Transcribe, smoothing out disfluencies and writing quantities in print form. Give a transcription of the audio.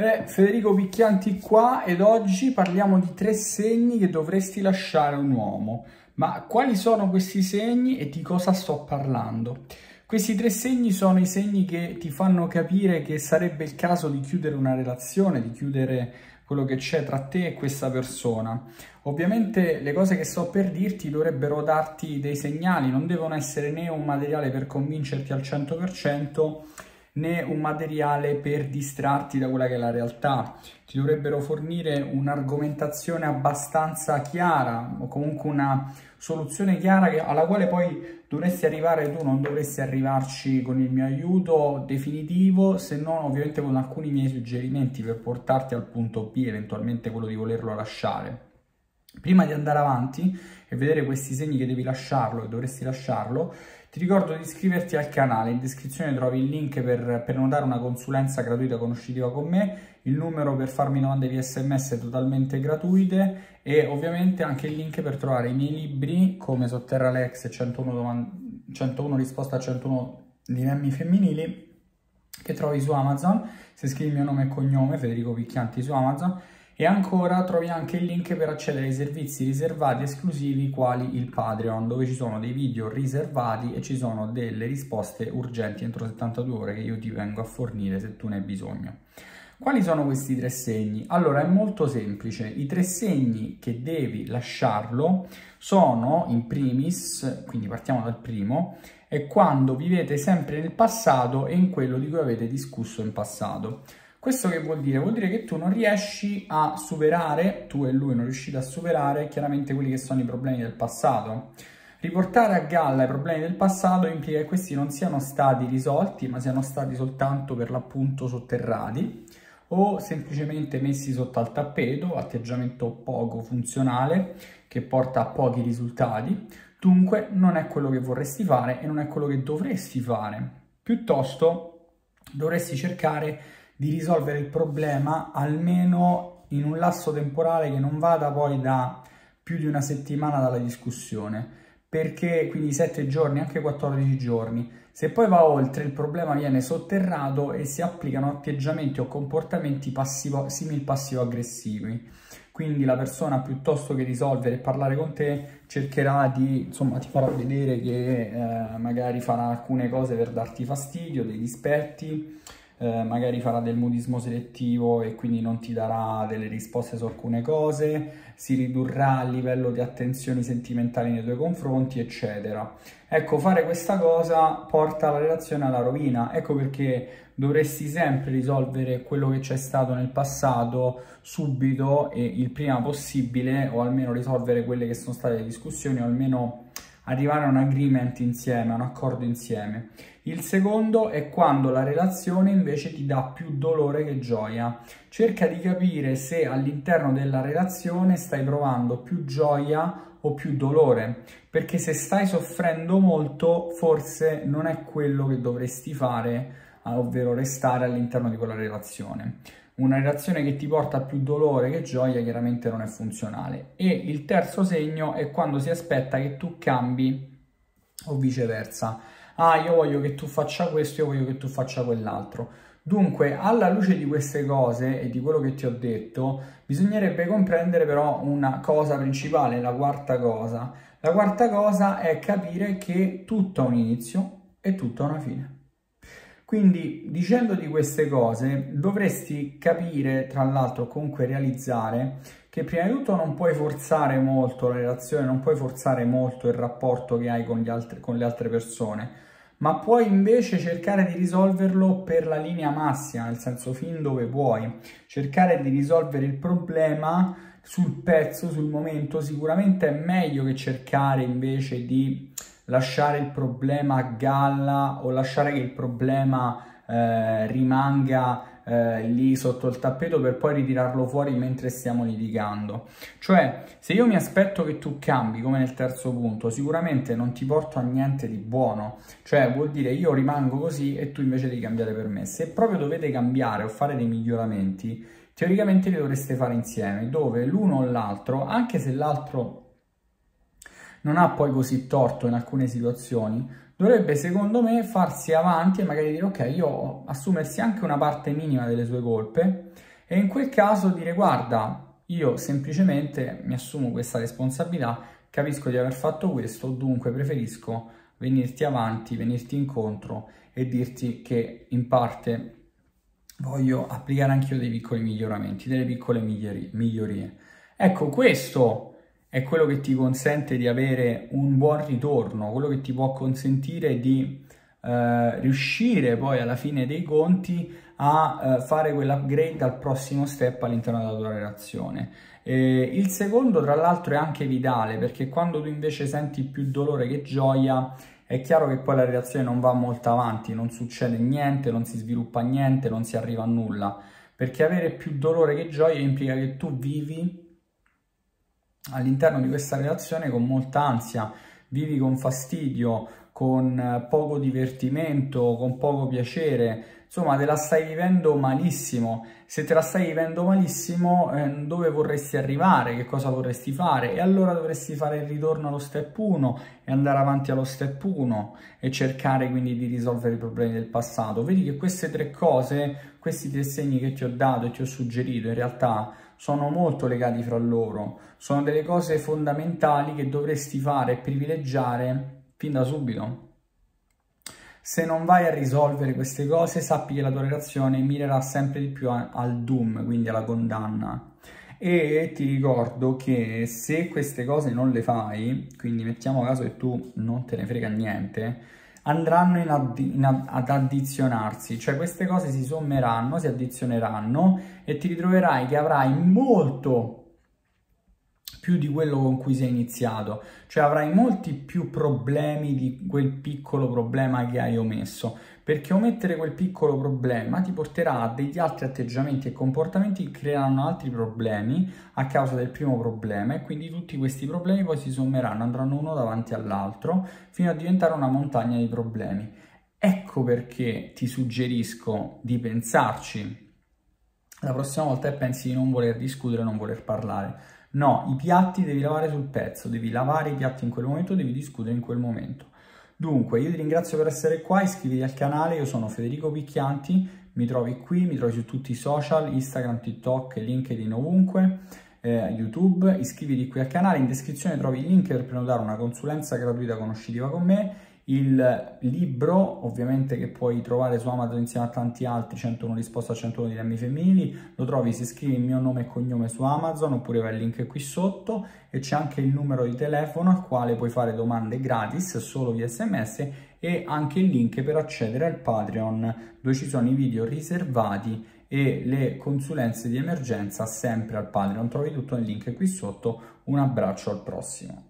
Beh, Federico Picchianti qua ed oggi parliamo di 3 segni che dovresti lasciare un uomo. Ma quali sono questi segni e di cosa sto parlando? Questi 3 segni sono i segni che ti fanno capire che sarebbe il caso di chiudere una relazione, di chiudere quello che c'è tra te e questa persona. Ovviamente le cose che sto per dirti dovrebbero darti dei segnali, non devono essere né un materiale per convincerti al 100%, né un materiale per distrarti da quella che è la realtà. Ti dovrebbero fornire un'argomentazione abbastanza chiara o comunque una soluzione chiara alla quale poi dovresti arrivare tu, non dovresti arrivarci con il mio aiuto definitivo, se non ovviamente con alcuni miei suggerimenti per portarti al punto B, eventualmente quello di volerlo lasciare. Prima di andare avanti e vedere questi segni che devi lasciarlo e dovresti lasciarlo, ti ricordo di iscriverti al canale. In descrizione trovi il link per prenotare una consulenza gratuita conoscitiva con me, il numero per farmi domande via SMS totalmente gratuite e ovviamente anche il link per trovare i miei libri come Sotterra l'ex e 101 risposte a 101 dilemmi femminili che trovi su Amazon, se scrivi il mio nome e cognome Federico Picchianti su Amazon. E ancora trovi anche il link per accedere ai servizi riservati esclusivi quali il Patreon, dove ci sono dei video riservati e ci sono delle risposte urgenti entro 72 ore che io ti vengo a fornire se tu ne hai bisogno. Quali sono questi 3 segni? Allora, è molto semplice. I 3 segni che devi lasciarlo sono, in primis, quindi partiamo dal primo, è quando vivete sempre nel passato e in quello di cui avete discusso in passato. Questo che vuol dire? Vuol dire che tu non riesci a superare, tu e lui non riuscite a superare chiaramente quelli che sono i problemi del passato. Riportare a galla i problemi del passato implica che questi non siano stati risolti, ma siano stati soltanto per l'appunto sotterrati o semplicemente messi sotto al tappeto, atteggiamento poco funzionale che porta a pochi risultati. Dunque non è quello che vorresti fare e non è quello che dovresti fare. Piuttosto dovresti cercare di risolvere il problema almeno in un lasso temporale che non vada poi da più di una settimana dalla discussione, perché quindi 7 giorni, anche 14 giorni, se poi va oltre il problema viene sotterrato e si applicano atteggiamenti o comportamenti simil-passivo-aggressivi. Quindi la persona, piuttosto che risolvere e parlare con te, cercherà di, insomma, ti farà vedere che magari farà alcune cose per darti fastidio, dei dispetti, magari farà del mutismo selettivo e quindi non ti darà delle risposte su alcune cose, si ridurrà il livello di attenzioni sentimentali nei tuoi confronti, eccetera. Ecco, fare questa cosa porta la relazione alla rovina, ecco perché dovresti sempre risolvere quello che c'è stato nel passato subito e il prima possibile, o almeno risolvere quelle che sono state le discussioni, o almeno arrivare a un agreement insieme, a un accordo insieme. Il secondo è quando la relazione invece ti dà più dolore che gioia. Cerca di capire se all'interno della relazione stai provando più gioia o più dolore, perché se stai soffrendo molto forse non è quello che dovresti fare, ovvero restare all'interno di quella relazione. Una relazione che ti porta più dolore che gioia chiaramente non è funzionale. E il terzo segno è quando si aspetta che tu cambi o viceversa. Ah, io voglio che tu faccia questo, io voglio che tu faccia quell'altro. Dunque, alla luce di queste cose e di quello che ti ho detto, bisognerebbe comprendere però una cosa principale, la quarta cosa. La quarta cosa è capire che tutto ha un inizio e tutto ha una fine. Quindi, dicendoti queste cose, dovresti capire, tra l'altro comunque realizzare, che prima di tutto non puoi forzare molto la relazione, non puoi forzare molto il rapporto che hai con le altre persone, ma puoi invece cercare di risolverlo per la linea massima, nel senso fin dove puoi, cercare di risolvere il problema sul pezzo, sul momento. Sicuramente è meglio che cercare invece di lasciare il problema a galla o lasciare che il problema rimanga lì sotto il tappeto per poi ritirarlo fuori mentre stiamo litigando. Cioè, se io mi aspetto che tu cambi, come nel terzo punto, sicuramente non ti porto a niente di buono. Cioè, vuol dire io rimango così e tu invece devi cambiare per me. Se proprio dovete cambiare o fare dei miglioramenti, teoricamente li dovreste fare insieme, dove l'uno o l'altro, anche se l'altro non ha poi così torto in alcune situazioni, dovrebbe secondo me farsi avanti e magari dire ok, io assumersi anche una parte minima delle sue colpe e in quel caso dire: guarda, io semplicemente mi assumo questa responsabilità, capisco di aver fatto questo, dunque preferisco venirti avanti, venirti incontro e dirti che in parte voglio applicare anch'io dei piccoli miglioramenti, delle piccole migliorie. Ecco, questo è quello che ti consente di avere un buon ritorno, quello che ti può consentire di riuscire poi alla fine dei conti a fare quell'upgrade al prossimo step all'interno della tua relazione. Il secondo, tra l'altro, è anche vitale, perché quando tu invece senti più dolore che gioia, è chiaro che poi la relazione non va molto avanti, non succede niente, non si sviluppa niente, non si arriva a nulla, perché avere più dolore che gioia implica che tu vivi all'interno di questa relazione con molta ansia, vivi con fastidio, con poco divertimento, con poco piacere, insomma te la stai vivendo malissimo. Se te la stai vivendo malissimo, dove vorresti arrivare? Che cosa vorresti fare? E allora dovresti fare il ritorno allo step 1 e andare avanti allo step 1 e cercare quindi di risolvere i problemi del passato. Vedi che queste tre cose, questi tre segni che ti ho dato e ti ho suggerito, in realtà sono molto legati fra loro, sono delle cose fondamentali che dovresti fare e privilegiare fin da subito. Se non vai a risolvere queste cose, sappi che la tua relazione mirerà sempre di più al doom, quindi alla condanna. E ti ricordo che se queste cose non le fai, quindi mettiamo caso che tu non te ne frega niente, andranno ad addizionarsi, cioè queste cose si sommeranno, si addizioneranno e ti ritroverai che avrai molto più di quello con cui sei iniziato, cioè avrai molti più problemi di quel piccolo problema che hai omesso, perché omettere quel piccolo problema ti porterà a degli altri atteggiamenti e comportamenti che creeranno altri problemi a causa del primo problema, e quindi tutti questi problemi poi si sommeranno, andranno uno davanti all'altro fino a diventare una montagna di problemi. Ecco perché ti suggerisco di pensarci la prossima volta e pensi di non voler discutere, non voler parlare. No, i piatti devi lavare sul pezzo, devi lavare i piatti in quel momento, devi discutere in quel momento. Dunque, io ti ringrazio per essere qua, iscriviti al canale, io sono Federico Picchianti, mi trovi qui, mi trovi su tutti i social, Instagram, TikTok, LinkedIn, ovunque, YouTube, iscriviti qui al canale, in descrizione trovi il link per prenotare una consulenza gratuita conoscitiva con me, il libro ovviamente che puoi trovare su Amazon insieme a tanti altri, 101 risposte a 101 dilemmi femminili, lo trovi se scrivi il mio nome e cognome su Amazon, oppure vai al link qui sotto, e c'è anche il numero di telefono al quale puoi fare domande gratis solo via SMS, e anche il link per accedere al Patreon dove ci sono i video riservati e le consulenze di emergenza sempre al Patreon. Trovi tutto nel link qui sotto. Un abbraccio, al prossimo.